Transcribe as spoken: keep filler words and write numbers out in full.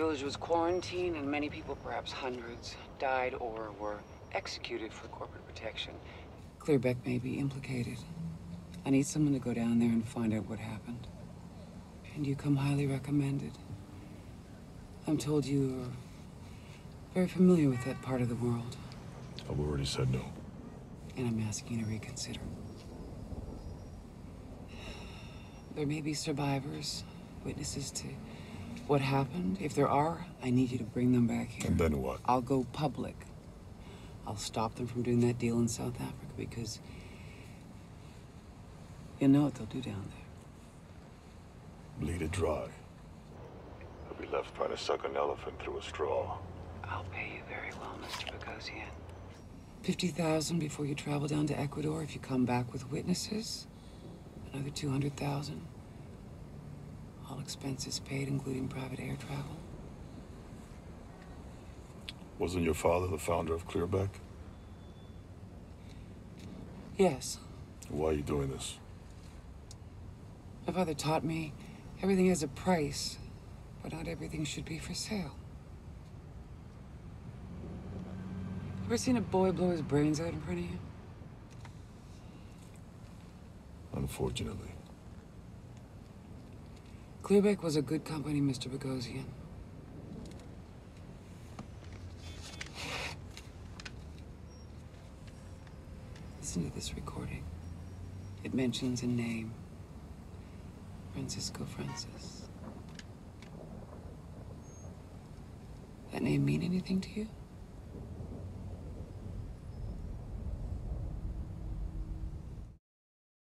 village was quarantined, and many people, perhaps hundreds, died or were executed for corporate protection. Clearbeck may be implicated. I need someone to go down there and find out what happened. And you come highly recommended. I'm told you are very familiar with that part of the world. I've already said no. And I'm asking you to reconsider. There may be survivors, witnesses to what happened. If there are, I need you to bring them back here. And then what? I'll go public. I'll stop them from doing that deal in South Africa, because you know what they'll do down there. Bleed it dry. They'll be left trying to suck an elephant through a straw. I'll pay you very well, Mister Bogosian. fifty thousand before you travel down to Ecuador if you come back with witnesses. Another two hundred thousand. All expenses paid, including private air travel. Wasn't your father the founder of Clearback? Yes. Why are you doing this? My father taught me everything has a price, but not everything should be for sale. Ever seen a boy blow his brains out in front of you? Unfortunately. Clearbeck was a good company, Mister Bogosian. Listen to this recording. It mentions a name. Francisco Francis. That name mean anything to you?